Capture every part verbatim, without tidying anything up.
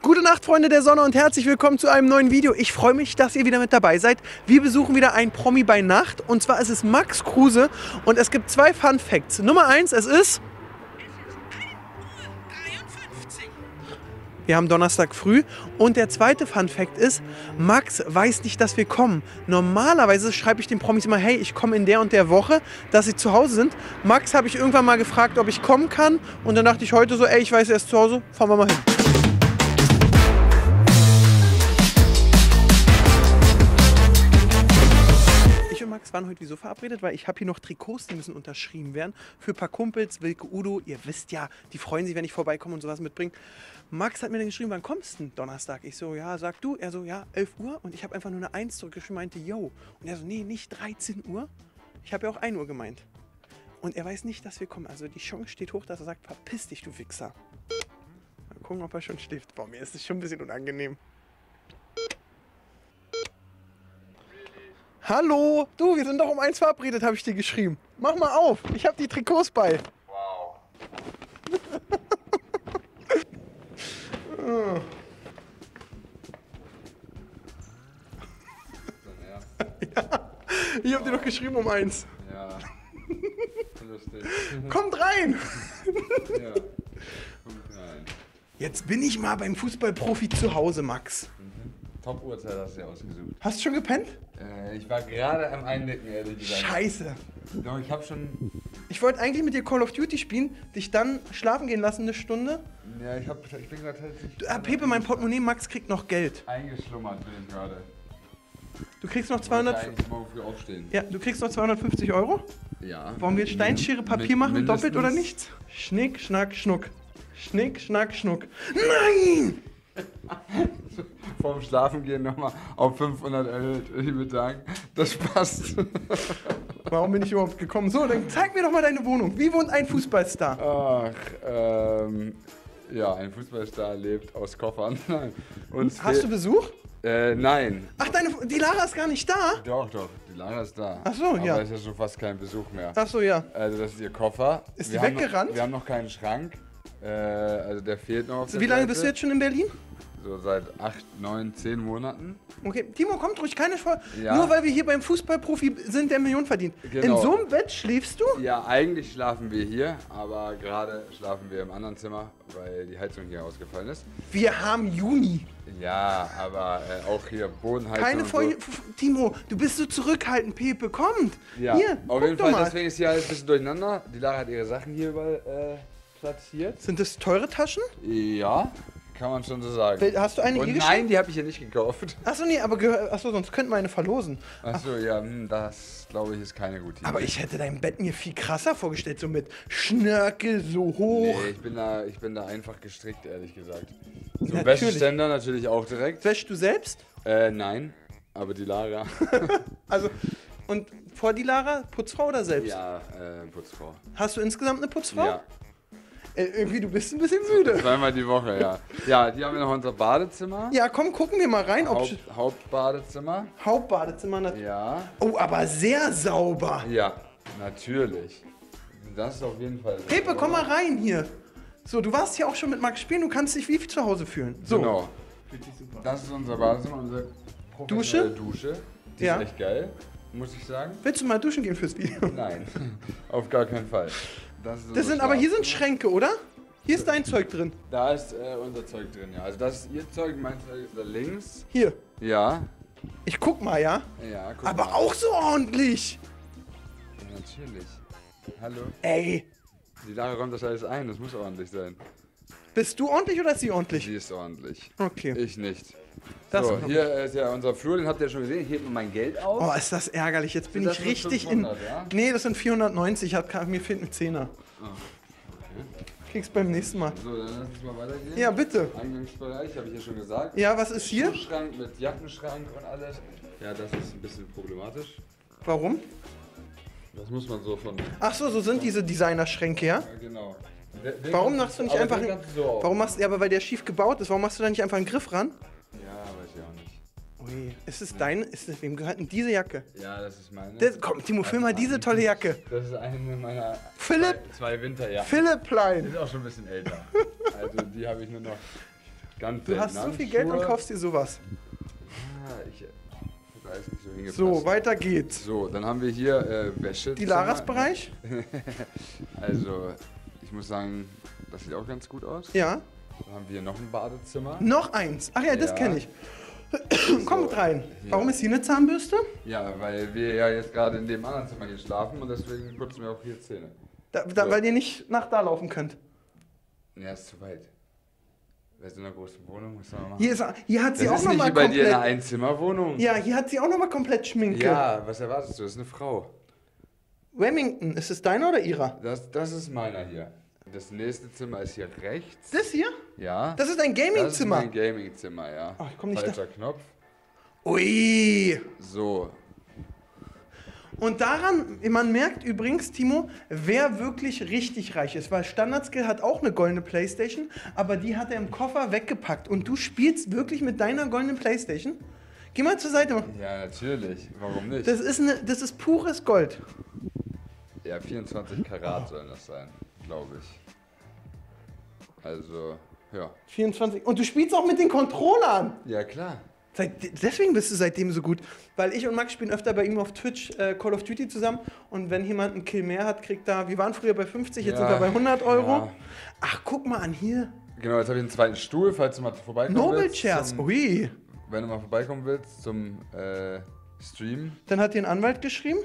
Gute Nacht, Freunde der Sonne, und herzlich willkommen zu einem neuen Video. Ich freue mich, dass ihr wieder mit dabei seid. Wir besuchen wieder ein Promi bei Nacht, und zwar ist es Max Kruse, und es gibt zwei Fun Facts. Nummer eins, es ist... Wir haben Donnerstag früh. Und der zweite Fun Fact ist, Max weiß nicht, dass wir kommen. Normalerweise schreibe ich den Promis immer, hey, ich komme in der und der Woche, dass sie zu Hause sind. Max habe ich irgendwann mal gefragt, ob ich kommen kann. Und dann dachte ich heute so, ey, ich weiß, er ist zu Hause, fahren wir mal hin. Waren heute wieso verabredet, weil ich habe hier noch Trikots, die müssen unterschrieben werden. Für ein paar Kumpels, Wilke, Udo, ihr wisst ja, die freuen sich, wenn ich vorbeikomme und sowas mitbringe. Max hat mir dann geschrieben, wann kommst du denn Donnerstag? Ich so, ja, sag du. Er so, ja, elf Uhr. Und ich habe einfach nur eine eins zurückgeschrieben, meinte, yo. Und er so, nee, nicht dreizehn Uhr. Ich habe ja auch ein Uhr gemeint. Und er weiß nicht, dass wir kommen. Also die Chance steht hoch, dass er sagt, verpiss dich, du Wichser. Mal gucken, ob er schon schläft. Boah, mir ist es schon ein bisschen unangenehm. Hallo, du, wir sind doch um eins verabredet, habe ich dir geschrieben. Mach mal auf, ich habe die Trikots bei. Wow. Ja, ich habe dir doch geschrieben um eins. Ja, lustig. Kommt rein. Ja, kommt rein. Jetzt bin ich mal beim Fußballprofi zu Hause, Max. Top-Uhrzeit hast du ja ausgesucht. Hast du schon gepennt? Äh, ich war gerade am Eindecken, ehrlich gesagt. Scheiße. Doch, ich hab schon... Ich wollte eigentlich mit dir Call of Duty spielen, dich dann schlafen gehen lassen eine Stunde. Ja, ich, hab, ich bin gerade tatsächlich... Ah, Pepe, mein Portemonnaie, Max kriegt noch Geld. Eingeschlummert bin ich gerade. Du kriegst noch zweihundert... Morgen früh aufstehen. Ja, du kriegst noch zweihundertfünfzig Euro? Ja. Wollen wir Steinschere, Papier mit, machen, mindestens. Doppelt oder nichts? Schnick, schnack, schnuck. Schnick, schnack, schnuck. Nein! Vorm Schlafen gehen nochmal auf fünfhundert erhöht, ich würde sagen, das passt. Warum bin ich überhaupt gekommen? So, dann zeig mir doch mal deine Wohnung. Wie wohnt ein Fußballstar? Ach, ähm, ja, ein Fußballstar lebt aus Koffern. Uns Hast du Besuch? Äh, nein. Ach, deine, Dilara ist gar nicht da? Doch, doch, Dilara ist da. Ach so, aber ja. Aber ist ja schon fast kein Besuch mehr. Ach so, ja. Also das ist ihr Koffer. Ist wir die weggerannt? Noch, wir haben noch keinen Schrank, äh, also der fehlt noch. Wie lange Seite. Bist du jetzt schon in Berlin? So seit acht, neun, zehn Monaten. Okay, Timo, kommt ruhig, keine Scheu. Ja. Nur weil wir hier beim Fußballprofi sind, der Millionen verdient. Genau. In so einem Bett schläfst du? Ja, eigentlich schlafen wir hier, aber gerade schlafen wir im anderen Zimmer, weil die Heizung hier ausgefallen ist. Wir haben Juni. Ja, aber äh, auch hier Bodenheizung. Keine Folge, so. Timo, du bist so zurückhaltend, Pepe, kommt. Ja, hier, auf jeden Fall, mal. Deswegen ist hier alles ein bisschen durcheinander. Die Lara hat ihre Sachen hier überall äh, platziert. Sind das teure Taschen? Ja. Kann man schon so sagen. Hast du eine hier geschenkt? Nein, die habe ich hier nicht gekauft. Achso, nee, aber achso, sonst könnten wir eine verlosen. Achso, Ach. ja, das glaube ich ist keine gute Idee. Aber ich hätte dein Bett mir viel krasser vorgestellt, so mit Schnörkel so hoch. Nee, ich bin da, ich bin da einfach gestrickt, ehrlich gesagt. So Wäscheständer natürlich auch direkt. Wäschst du selbst? Äh, nein, aber die Lara. Also, und vor die Lara, Putzfrau oder selbst? Ja, äh, Putzfrau. Hast du insgesamt eine Putzfrau? Ja. Irgendwie, du bist ein bisschen müde. Zweimal die Woche, ja. Ja, die haben wir noch unser Badezimmer. Ja, komm, gucken wir mal rein. Ob Haupt, Hauptbadezimmer. Hauptbadezimmer, natürlich. Ja. Oh, aber sehr sauber. Ja, natürlich. Das ist auf jeden Fall sauber. Pepe, komm mal rein hier. So, du warst ja auch schon mit Max spielen, du kannst dich wie zu Hause fühlen. So. Genau. Das ist unser Badezimmer, unsere Dusche. Dusche. Die ja. ist echt geil, muss ich sagen. Willst du mal duschen gehen fürs Video? Nein, auf gar keinen Fall. Das, das sind, aber hier sind Schränke, oder? Hier ist dein Zeug drin. Da ist äh, unser Zeug drin, ja. Also das ist ihr Zeug, mein Zeug ist da links. Hier. Ja. Ich guck mal, ja? Ja, guck aber mal. Aber auch so ordentlich. Ja, natürlich. Hallo. Ey. Die Lara räumt das alles ein, das muss ordentlich sein. Bist du ordentlich oder ist sie ordentlich? Sie ist ordentlich. Okay. Ich nicht. Das so, hier ist ja unser Flur, den habt ihr ja schon gesehen. Ich hebe mir mein Geld auf. Oh, ist das ärgerlich. Jetzt bin ich richtig fünfhundert, in... Ja? Nee, das sind vierhundertneunzig. Hat, mir fehlt ein Zehner. Oh, okay. Kriegst beim nächsten Mal. So, dann lass uns mal weitergehen. Ja, bitte. Eingangsbereich, habe ich ja schon gesagt. Ja, was ist hier? Schrank mit Jackenschrank und alles. Ja, das ist ein bisschen problematisch. Warum? Das muss man so von... Ach so, so sind diese Designerschränke, ja? Ja, genau. Den warum machst du nicht einfach... Den so warum machst du... Ja, aber weil der schief gebaut ist, warum machst du da nicht einfach einen Griff ran? Ist es ja. dein? Ist es, wem gehört denn diese Jacke? Ja, das ist meine. Das, komm, Timo, film mal diese tolle Jacke. Das ist eine meiner Philipp, zwei, zwei Winterjacken. Philipp Plein. Die ist auch schon ein bisschen älter. Also die habe ich nur noch Ganz du hast so viel Geld und kaufst dir sowas. Ah, ich weiß nicht, so hingepasst. So, weiter geht's. So, dann haben wir hier äh, Wäsche. Dilaras Bereich? Also, ich muss sagen, das sieht auch ganz gut aus. Ja. Dann haben wir noch ein Badezimmer. Noch eins? Ach ja, das ja. kenne ich. So, kommt rein. Ja. Warum ist hier eine Zahnbürste? Ja, weil wir ja jetzt gerade in dem anderen Zimmer hier schlafen und deswegen putzen wir auch hier Zähne. Da, da, so. Weil ihr nicht nach da laufen könnt. Ja, ist zu weit. Wer ist in einer großen Wohnung? Was soll man machen? Hier, ist, hier hat sie das auch nochmal komplett... bei dir in einer Einzimmerwohnung. Ja, hier hat sie auch nochmal komplett Schminke. Ja, was erwartest du? Das ist eine Frau. Remington, ist es deiner oder ihrer? Das, das ist meiner hier. Das nächste Zimmer ist hier rechts. Das hier? Ja. Das ist ein Gaming-Zimmer. Das ist ein Gaming-Zimmer, ja. Oh, ich komm nicht Falscher da. Knopf. Ui. So. Und daran, man merkt übrigens, Timo, wer wirklich richtig reich ist. Weil Standardskill hat auch eine goldene Playstation, aber die hat er im Koffer weggepackt. Und du spielst wirklich mit deiner goldenen Playstation? Geh mal zur Seite. Ja, natürlich. Warum nicht? Das ist, eine, das ist pures Gold. Ja, vierundzwanzig Karat oh. sollen das sein, glaube ich. Also, ja. vierundzwanzig. Und du spielst auch mit den Controllern. Ja, klar. Seit, deswegen bist du seitdem so gut, weil ich und Max spielen öfter bei ihm auf Twitch äh, Call of Duty zusammen und wenn jemand einen Kill mehr hat, kriegt er, wir waren früher bei fünfzig, jetzt ja, sind wir bei hundert Euro. Ja. Ach, guck mal an hier. Genau, jetzt habe ich einen zweiten Stuhl, falls du mal vorbeikommen Noblechairs. willst. Noblechairs, ui. Wenn du mal vorbeikommen willst zum äh, Stream. Dann hat dir ein Anwalt geschrieben?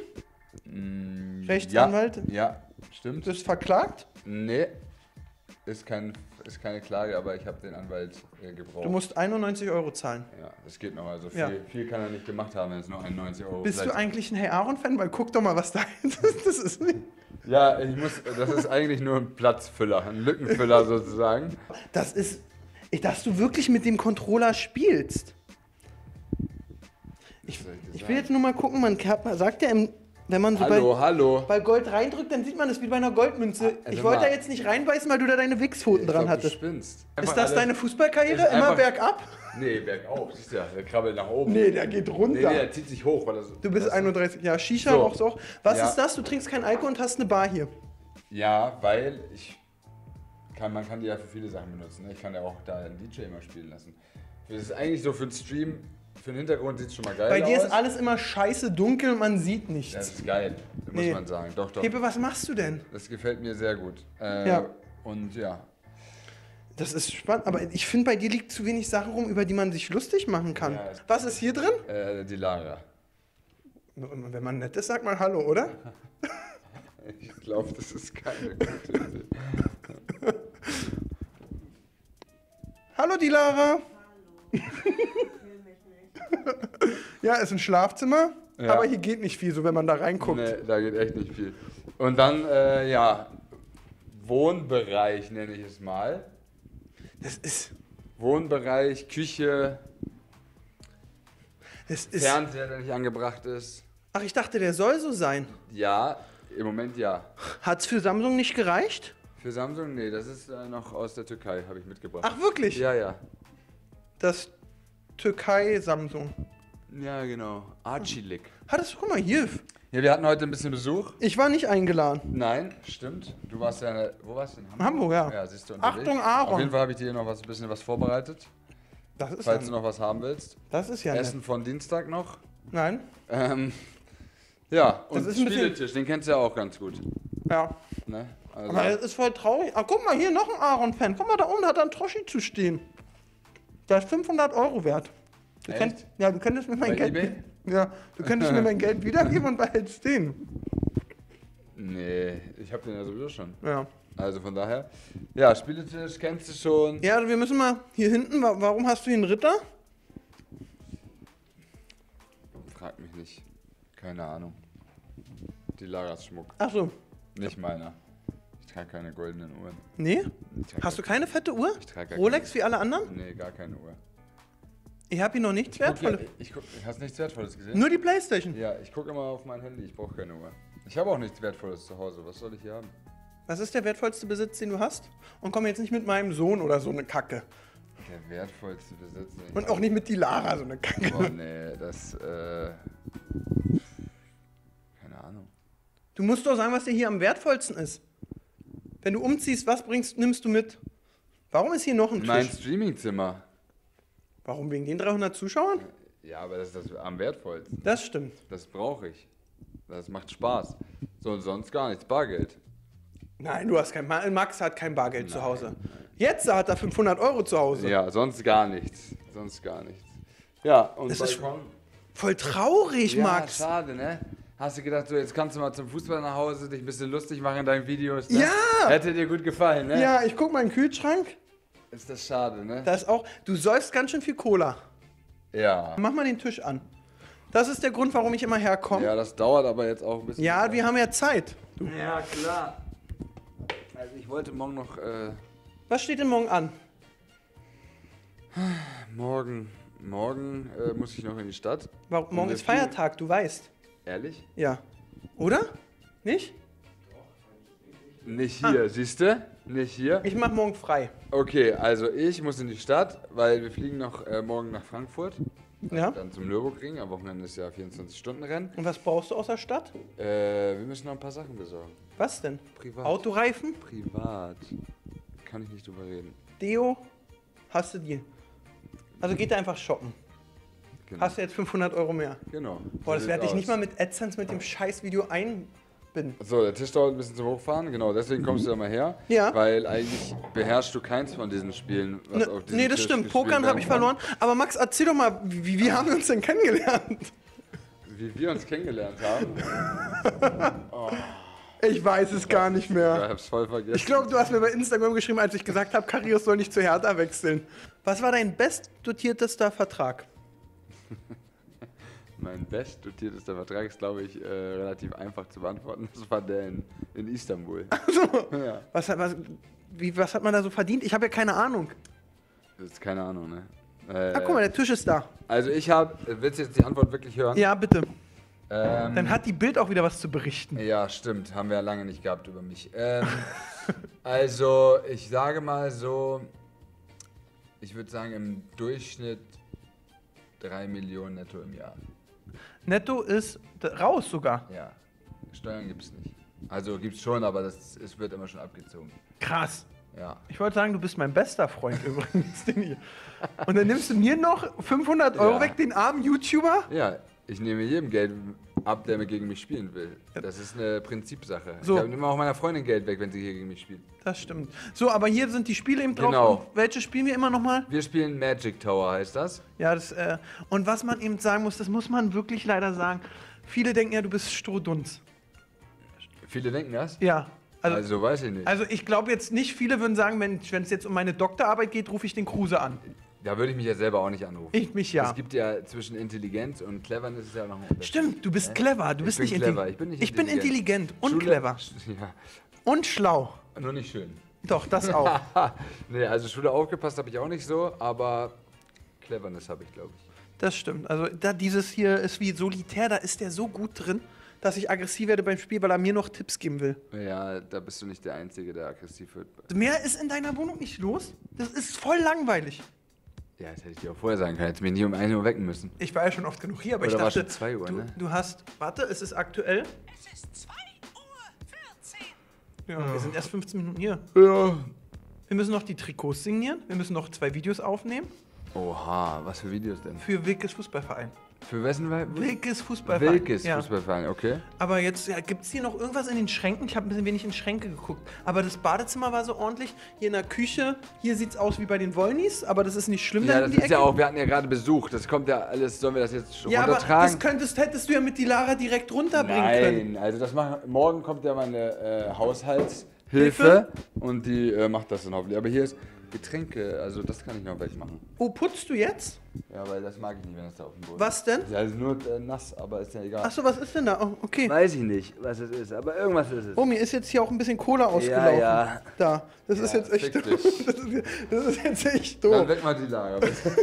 Mm, Rechtsanwalt? Ja, ja, stimmt. Du bist verklagt? Nee. Ist, kein, ist keine Klage, aber ich habe den Anwalt äh, gebraucht. Du musst einundneunzig Euro zahlen. Ja, das geht noch. Also viel, ja. viel kann er nicht gemacht haben, wenn es nur einundneunzig Euro ist. Bist vielleicht. du eigentlich ein Hey Aaron-Fan? Weil guck doch mal, was da ist. Das ist nicht. Ja, ich muss, das ist eigentlich nur ein Platzfüller, ein Lückenfüller sozusagen. Das ist, dass du wirklich mit dem Controller spielst. Ich, ich will jetzt nur mal gucken, man sagt ja im... Wenn man so hallo, bei, hallo. bei Gold reindrückt, dann sieht man das wie bei einer Goldmünze. Also ich wollte da jetzt nicht reinbeißen, weil du da deine Wichspfoten dran hattest. Ist das alles, deine Fußballkarriere? Immer einfach, bergab? Nee, bergauf. Siehst du ja, der krabbelt nach oben. Nee, der geht runter. Nee, der zieht sich hoch. Weil das, du bist das einunddreißig. Ja, Shisha so. Brauchst du auch. Was ja. ist das? Du trinkst keinen Alkohol und hast eine Bar hier. Ja, weil ich kann, man kann die ja für viele Sachen benutzen. Ich kann ja auch da einen D J immer spielen lassen. Das ist eigentlich so für den Stream. Für den Hintergrund sieht es schon mal geil aus. Bei dir aus. ist alles immer scheiße dunkel und man sieht nichts. Das ist geil, muss nee. man sagen. Doch, doch. Pepe, was machst du denn? Das gefällt mir sehr gut. Äh, ja. Und ja. Das ist spannend, aber ich finde, bei dir liegt zu wenig Sachen rum, über die man sich lustig machen kann. Ja. Was ist hier drin? Äh, Dilara. Wenn man nett ist, sagt man Hallo, oder? Ich glaube, das ist keine gute Idee. Hallo, Dilara. Hallo. Ja, ist ein Schlafzimmer, ja. aber hier geht nicht viel, so wenn man da reinguckt. Nee, da geht echt nicht viel. Und dann, äh, ja, Wohnbereich nenne ich es mal. Das ist... Wohnbereich, Küche, das ist Fernseher, der nicht angebracht ist. Ach, ich dachte, der soll so sein. Ja, im Moment ja. Hat's für Samsung nicht gereicht? Für Samsung? Nee, das ist äh, noch aus der Türkei, habe ich mitgebracht. Ach, wirklich? Ja, ja. Das... Türkei, Samsung. Ja, genau. Archilik. Hattest du, guck mal, hier. Ja, wir hatten heute ein bisschen Besuch. Ich war nicht eingeladen. Nein, stimmt. Du warst ja, wo warst du denn? Hamburg? Hamburg, ja. Ja, siehst du, unterwegs. Achtung, Aaron. Auf jeden Fall habe ich dir noch was, ein bisschen was vorbereitet. Das ist Falls ja du noch was haben willst. Das ist ja Essen nett. von Dienstag noch. Nein. Ähm, ja, und das ist ein Spieltisch, den kennst du ja auch ganz gut. Ja. Ne? Also. Aber das ist voll traurig. Ah, guck mal, hier noch ein Aaron-Fan. Guck mal, da unten hat er einen Troschi zu stehen. Der ist fünfhundert Euro wert. Du könntest, ja, du könntest mir mein Geld, ja, du könntest mir mein Geld wiedergeben und behältst den. Nee, ich habe den ja sowieso schon. Ja. Also von daher. Ja, Spieltisch kennst du schon. Ja, wir müssen mal hier hinten. Warum hast du hier einen Ritter? Frag mich nicht. Keine Ahnung. Die Laras Schmuck. Ach so. Nicht meiner. Ich trage keine goldenen Uhren. Nee? Hast du keine fette Uhr? Ich trage Rolex keine. Wie alle anderen? Nee, gar keine Uhr. Ich habe hier noch nichts Wertvolles. Ich guck, hast nichts Wertvolles gesehen? Nur die Playstation. Ja, ich gucke immer auf mein Handy, ich brauche keine Uhr. Ich habe auch nichts Wertvolles zu Hause, was soll ich hier haben? Was ist der wertvollste Besitz, den du hast? Und komm jetzt nicht mit meinem Sohn oder so eine Kacke. Der wertvollste Besitz? Den Und auch nicht mit Dilara, so eine Kacke. Boah, nee, das, äh... keine Ahnung. Du musst doch sagen, was dir hier am wertvollsten ist. Wenn du umziehst, was bringst, nimmst du mit? Warum ist hier noch ein Tisch? Mein Streamingzimmer. Warum? Wegen den dreihundert Zuschauern? Ja, aber das ist das am wertvollsten. Das stimmt. Das brauche ich. Das macht Spaß. So, sonst gar nichts. Bargeld. Nein, du hast kein... Max hat kein Bargeld Nein. zu Hause. Jetzt hat er fünfhundert Euro zu Hause. Ja, sonst gar nichts. Sonst gar nichts. Ja, und das ist voll traurig, ja, Max. Ja, schade, ne? Hast du gedacht, so jetzt kannst du mal zum Fußball nach Hause, dich ein bisschen lustig machen in deinen Videos, ne? Ja! Hätte dir gut gefallen, ne? Ja, ich guck mal in den Kühlschrank. Ist das schade, ne? Das ist auch... Du säufst ganz schön viel Cola. Ja. Mach mal den Tisch an. Das ist der Grund, warum ich immer herkomme. Ja, das dauert aber jetzt auch ein bisschen. Ja, wir haben ja Zeit. Du. Ja, klar. Also ich wollte morgen noch... Äh Was steht denn morgen an? Morgen... Morgen äh, muss ich noch in die Stadt. Warum? Morgen ist Feiertag, du weißt. Ehrlich? Ja. Oder? Nicht? Nicht hier, ah. siehst du? Nicht hier. Ich mach morgen frei. Okay, also ich muss in die Stadt, weil wir fliegen noch äh, morgen nach Frankfurt. Ja. Dann zum Nürburgring, am Wochenende ist ja vierundzwanzig-Stunden-Rennen. Und was brauchst du aus der Stadt? Äh, wir müssen noch ein paar Sachen besorgen. Was denn? Privat. Autoreifen? Privat. Kann ich nicht drüber reden. Deo? Hast du die? Also geht da einfach shoppen. Genau. Hast du jetzt fünfhundert Euro mehr? Genau. Boah, das werde ich nicht mal mit AdSense mit dem Scheiß-Video ein... Bin. So, der Tisch dauert ein bisschen zum Hochfahren, genau, deswegen kommst du da mal her, ja. weil eigentlich beherrschst du keins von diesen Spielen, was ne, auf diesem Nee, das Tisch stimmt, Pokern habe ich verloren, aber Max, erzähl doch mal, wie, wie haben wir uns denn kennengelernt? Wie wir uns kennengelernt haben? Oh. Ich weiß es gar nicht mehr. Ich hab's voll vergessen. Ich glaube, du hast mir bei Instagram geschrieben, als ich gesagt habe, Karius soll nicht zu Hertha wechseln. Was war dein bestdotiertester Vertrag? Mein bestdotiertester Vertrag ist, glaube ich, äh, relativ einfach zu beantworten. Das war der in, in Istanbul. Also, ja. was, was, wie, was hat man da so verdient? Ich habe ja keine Ahnung. Das ist keine Ahnung, ne? Äh, Ach, guck mal, der Tisch ist da. Also ich habe... Willst du jetzt die Antwort wirklich hören? Ja, bitte. Ähm, Dann hat die Bild auch wieder was zu berichten. Ja, stimmt. Haben wir ja lange nicht gehabt über mich. Ähm, also, ich sage mal so... Ich würde sagen, im Durchschnitt drei Millionen netto im Jahr. Netto ist raus sogar? Ja. Steuern gibt es nicht. Also gibt es schon, aber das, es wird immer schon abgezogen. Krass. Ja. Ich wollte sagen, du bist mein bester Freund übrigens. Ding. Und dann nimmst du mir noch fünfhundert Euro ja. weg, den armen YouTuber? Ja, ich nehme jedem Geld ab, der mir gegen mich spielen will. Das ist eine Prinzipsache. So. Ich nehme auch meiner Freundin Geld weg, wenn sie hier gegen mich spielt. Das stimmt. So, aber hier sind die Spiele eben drauf. Genau. Welche spielen wir immer nochmal? Wir spielen Magic Tower, heißt das. Ja, das, äh, und was man eben sagen muss, das muss man wirklich leider sagen. Viele denken ja, du bist Strohdunst. Viele denken das? Ja. Also, also weiß ich nicht. Also ich glaube jetzt nicht, viele würden sagen, wenn es jetzt um meine Doktorarbeit geht, rufe ich den Kruse an. Da würde ich mich ja selber auch nicht anrufen. Ich mich ja. Es gibt ja zwischen Intelligenz und Cleverness ist ja noch ein Unterschied. Stimmt, du bist ja? clever. Du ich bist bin nicht clever. Ich bin nicht intelligent. Ich bin intelligent und Schule, clever. Ja. Und schlau. Nur nicht schön. Doch, das auch. Nee, also Schule aufgepasst habe ich auch nicht so, aber Cleverness habe ich, glaube ich. Das stimmt. Also da dieses hier ist wie Solitär, da ist der so gut drin, dass ich aggressiv werde beim Spiel, weil er mir noch Tipps geben will. Ja, da bist du nicht der Einzige, der aggressiv wird. Mehr ist in deiner Wohnung nicht los. Das ist voll langweilig. Ja, das hätte ich dir auch vorher sagen können. Hätte mich nicht um ein Uhr wecken müssen. Ich war ja schon oft genug hier, aber Oder ich dachte, war schon zwei Uhr, du, ne? du hast... Warte, es ist aktuell. Es ist zwei Uhr vierzehn. Ja, ja, wir sind erst fünfzehn Minuten hier. Ja. Wir müssen noch die Trikots signieren. Wir müssen noch zwei Videos aufnehmen. Oha, was für Videos denn? Für Wilkes Fußballverein. Für wessen? Wilkes Fußballverein. Wilkes ja. Fußballverein, okay. Aber jetzt ja, gibt es hier noch irgendwas in den Schränken? Ich habe ein bisschen wenig in Schränke geguckt. Aber das Badezimmer war so ordentlich. Hier in der Küche, hier sieht es aus wie bei den Wollnies, aber das ist nicht schlimm. Ja, da das ist Ecke. ja auch, wir hatten ja gerade Besuch. Das kommt ja alles, sollen wir das jetzt ja, runtertragen? Aber das könntest, hättest du ja mit Dilara direkt runterbringen Nein, können. Nein, also das machen, morgen kommt ja meine äh, Haushaltshilfe Hilfe? und die äh, macht das dann hoffentlich. Aber hier ist... Getränke, also das kann ich noch gleich machen. Oh, putzt du jetzt? Ja, weil das mag ich nicht, wenn das da auf dem Boden ist. Was denn? Ja, also nur äh, nass, aber ist ja egal. Achso, was ist denn da? Oh, okay. Weiß ich nicht, was es ist, aber irgendwas ist es. Oh, mir ist jetzt hier auch ein bisschen Cola ausgelaufen. Ja, ja. Da, das ja, ist jetzt echt doof. Das, das ist jetzt echt doof. Dann weg mal die Lager, bitte.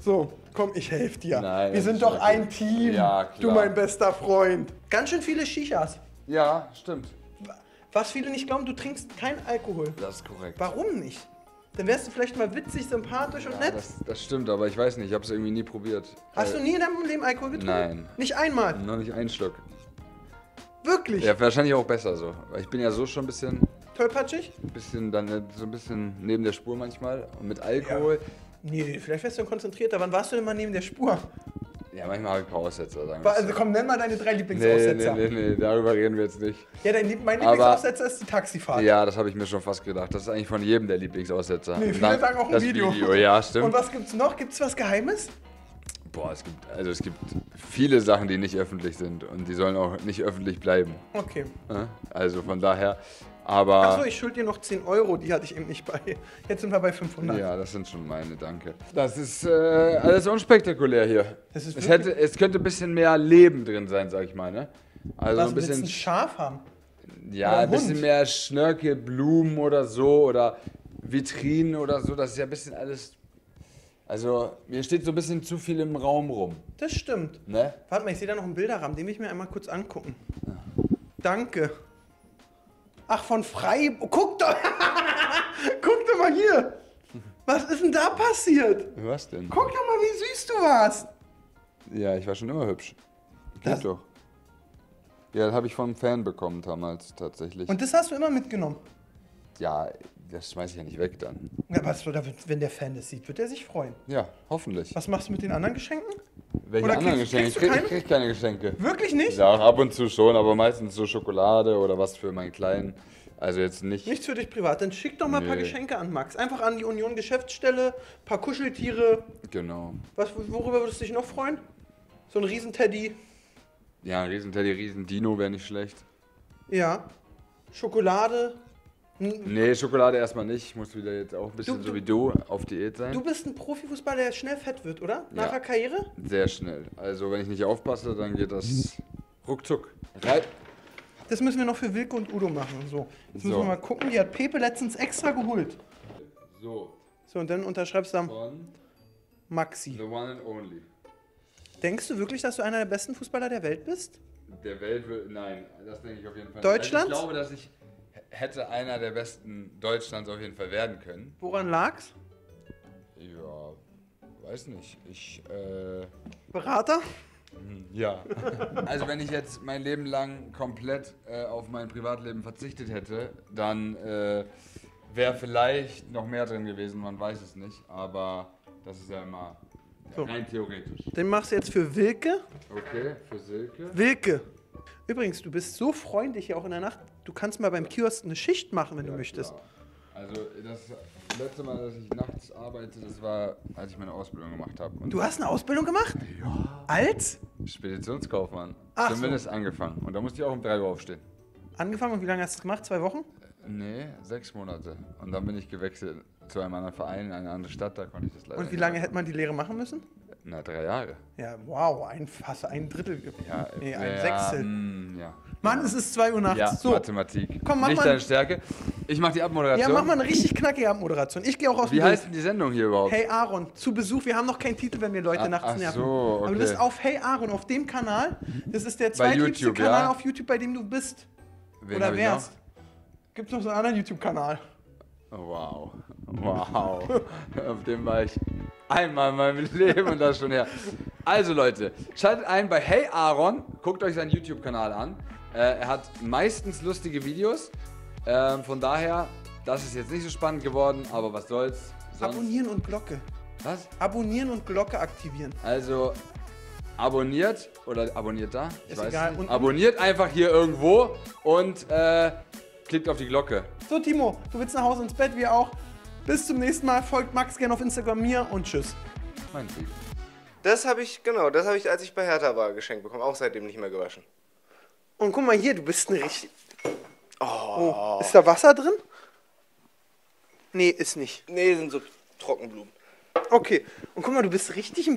So, komm, ich helfe dir. Nein, wir sind doch okay. ein Team, ja, klar. Du mein bester Freund. Ganz schön viele Shishas. Ja, stimmt. Was viele nicht glauben, du trinkst keinen Alkohol. Das ist korrekt. Warum nicht? Dann wärst du vielleicht mal witzig, sympathisch ja, und nett. Das, das stimmt, aber ich weiß nicht, ich habe es irgendwie nie probiert. Hast äh, du nie in deinem Leben Alkohol getrunken? Nein. Nicht einmal? Noch nicht einen Schluck. Wirklich? Ja, wahrscheinlich auch besser so. Ich bin ja so schon ein bisschen... tollpatschig? Ein bisschen dann so ein bisschen neben der Spur manchmal und mit Alkohol. Ja. Nee, vielleicht wärst du konzentrierter. Wann warst du denn mal neben der Spur? Ja, manchmal habe ich ein paar Aussetzer. Sagen wir also komm, nenn mal deine drei Lieblingsaussetzer. Nee, nee, nee, nee, darüber reden wir jetzt nicht. Ja, dein Lieb mein Lieblingsaussetzer aber ist die Taxifahrt. Ja, das habe ich mir schon fast gedacht. Das ist eigentlich von jedem der Lieblingsaussetzer. Nee, viele Na, sagen auch ein Video. Video. Ja, stimmt. Und was gibt's noch? Gibt's was Geheimes? Boah, es gibt, also es gibt viele Sachen, die nicht öffentlich sind und die sollen auch nicht öffentlich bleiben. Okay. Also von daher, aber... Achso, ich schulde dir noch zehn Euro, die hatte ich eben nicht bei. Jetzt sind wir bei fünfhundert. Ja, das sind schon meine, danke. Das ist äh, alles unspektakulär hier. Das ist es, hätte, es könnte ein bisschen mehr Leben drin sein, sag ich mal, ne? Also ein bisschen Schaf haben? Ja, ein bisschen mehr Schnörkel, Blumen oder so oder Vitrinen oder so, das ist ja ein bisschen alles... Also, mir steht so ein bisschen zu viel im Raum rum. Das stimmt. Ne? Warte mal, ich sehe da noch einen Bilderrahmen, den will ich mir einmal kurz angucken. Ja. Danke. Ach, von Freiburg. Guck doch! Guck doch mal hier! Was ist denn da passiert? Was denn? Guck doch mal, wie süß du warst! Ja, ich war schon immer hübsch. Geht doch. Ja, das habe ich von einem Fan bekommen damals tatsächlich. Und das hast du immer mitgenommen? Ja, das schmeiß ich ja nicht weg dann. Ja, aber wenn der Fan das sieht, wird er sich freuen. Ja, hoffentlich. Was machst du mit den anderen Geschenken? Welche oder anderen kriegst, Geschenke? Kriegst ich, krieg, ich krieg keine Geschenke. Wirklich nicht? Ja, ab und zu schon, aber meistens so Schokolade oder was für meinen Kleinen. Also jetzt nicht... Nichts für dich privat, dann schick doch mal nee. ein paar Geschenke an Max. Einfach an die Union Geschäftsstelle, ein paar Kuscheltiere. Genau. Was, worüber würdest du dich noch freuen? So ein Riesenteddy. Ja, ein Riesenteddy, Riesendino wäre nicht schlecht. Ja. Schokolade. Nee, Schokolade erstmal nicht. Ich muss wieder jetzt auch ein bisschen du, so wie du auf Diät sein. Du bist ein Profifußballer, der schnell fett wird, oder? Nach ja, der Karriere? Sehr schnell. Also wenn ich nicht aufpasse, dann geht das ruckzuck. Reib. Das müssen wir noch für Wilke und Udo machen. So, jetzt so. müssen wir mal gucken. Die hat Pepe letztens extra geholt. So. So, und dann unterschreibst du dann Maxi. The one and only. Denkst du wirklich, dass du einer der besten Fußballer der Welt bist? Der Welt will, nein, das denke ich auf jeden Fall nicht. Deutschland? Also ich glaube, dass ich... hätte einer der besten Deutschlands auf jeden Fall werden können. Woran lag's? Ja, weiß nicht. Ich, äh... Berater? Ja. Also wenn ich jetzt mein Leben lang komplett äh, auf mein Privatleben verzichtet hätte, dann äh, wäre vielleicht noch mehr drin gewesen, man weiß es nicht. Aber das ist ja immer so. Rein theoretisch. Den machst du jetzt für Wilke. Okay, für Silke. Wilke! Übrigens, du bist so freundlich hier auch in der Nacht. Du kannst mal beim Kiosk eine Schicht machen, wenn ja, du möchtest. Klar. Also das letzte Mal, dass ich nachts arbeite, das war, als ich meine Ausbildung gemacht habe. Du hast eine Ausbildung gemacht? Ja. Als? Speditionskaufmann. Ach Zumindest so. angefangen. Und da musste ich auch um drei Uhr aufstehen. Angefangen und wie lange hast du es gemacht? Zwei Wochen? Nee, sechs Monate. Und dann bin ich gewechselt zu einem anderen Verein, in eine andere Stadt, da konnte ich das leider nicht. Und wie lange hätte man die Lehre machen müssen? Na, drei Jahre. Ja, wow, ein, fast ein Drittel. Ja, nee, ein ja, Sechstel. Mh, ja. Mann, es ist zwei Uhr nachts. Ja, so. Mathematik. Komm, mach Nicht mal deine Stärke. Ich mach die Abmoderation. Ja, mach mal eine richtig knackige Abmoderation. Ich gehe auch aus dem Wie heißt denn die Sendung hier überhaupt? Hey Aaron, zu Besuch. Wir haben noch keinen Titel, wenn wir Leute ach, nachts ach nerven. So, okay. Aber du bist auf Hey Aaron, auf dem Kanal. Das ist der zweitliebste Kanal ja? auf YouTube, bei dem du bist. Wen Oder wärst. Gibt es noch so einen anderen YouTube-Kanal? Wow. Wow. Auf dem war ich einmal in meinem Leben und das schon her. Also Leute, schaltet ein bei Hey Aaron, guckt euch seinen YouTube-Kanal an. Äh, er hat meistens lustige Videos. Äh, von daher, das ist jetzt nicht so spannend geworden, aber was soll's. Sonst abonnieren und Glocke. Was? Abonnieren und Glocke aktivieren. Also abonniert oder abonniert da? Ich ist weiß egal. Nicht. Abonniert einfach hier irgendwo und äh, klickt auf die Glocke. So Timo, du willst nach Hause ins Bett, wir auch. Bis zum nächsten Mal, folgt Max gerne auf Instagram mir und tschüss. Mein Lieb. Das habe ich, genau, das habe ich, als ich bei Hertha war, geschenkt bekommen. Auch seitdem nicht mehr gewaschen. Und guck mal hier, du bist ein richtig... Oh. Oh. Ist da Wasser drin? Nee, ist nicht. Nee, sind so Trockenblumen. Okay, und guck mal, du bist richtig ein